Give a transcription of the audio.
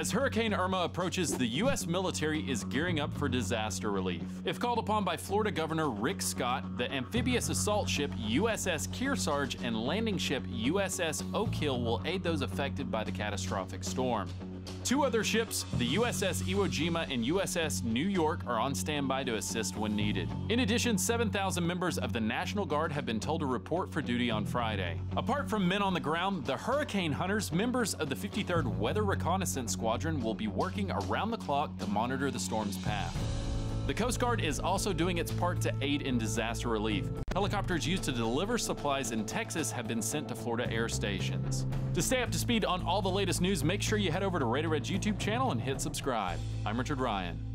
As Hurricane Irma approaches, the U.S. military is gearing up for disaster relief. If called upon by Florida Governor Rick Scott, the amphibious assault ship USS Kearsarge and landing ship USS Oak Hill will aid those affected by the catastrophic storm. Two other ships, the USS Iwo Jima and USS New York, are on standby to assist when needed. In addition, 7,000 members of the National Guard have been told to report for duty on Friday. Apart from men on the ground, the Hurricane Hunters, members of the 53rd Weather Reconnaissance Squadron, will be working around the clock to monitor the storm's path. The Coast Guard is also doing its part to aid in disaster relief. Helicopters used to deliver supplies in Texas have been sent to Florida air stations. To stay up to speed on all the latest news, make sure you head over to Rated Red's YouTube channel and hit subscribe. I'm Richard Ryan.